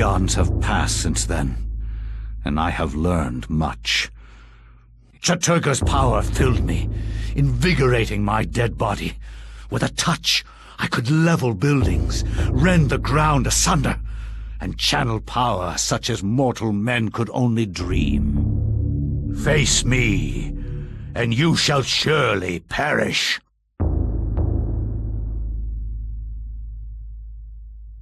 eons have passed since then, and I have learned much. Chattur'gha's power filled me, invigorating my dead body. With a touch, I could level buildings, rend the ground asunder, and channel power such as mortal men could only dream. Face me, and you shall surely perish.